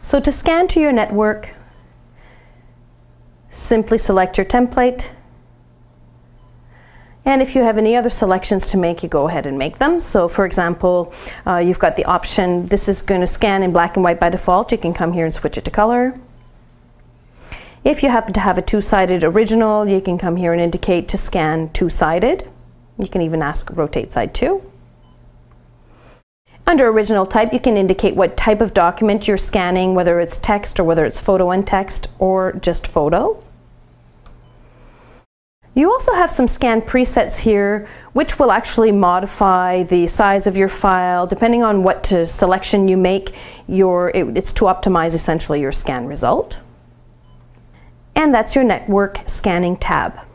So to scan to your network, simply select your template. And if you have any other selections to make, you go ahead and make them. So for example, you've got the option, this is going to scan in black and white by default. You can come here and switch it to color. If you happen to have a two-sided original, you can come here and indicate to scan two-sided. You can even ask rotate side two. Under original type, you can indicate what type of document you're scanning, whether it's text or whether it's photo and text or just photo. You also have some scan presets here, which will actually modify the size of your file depending on what selection you make. It's to optimize essentially your scan result. And that's your network scanning tab.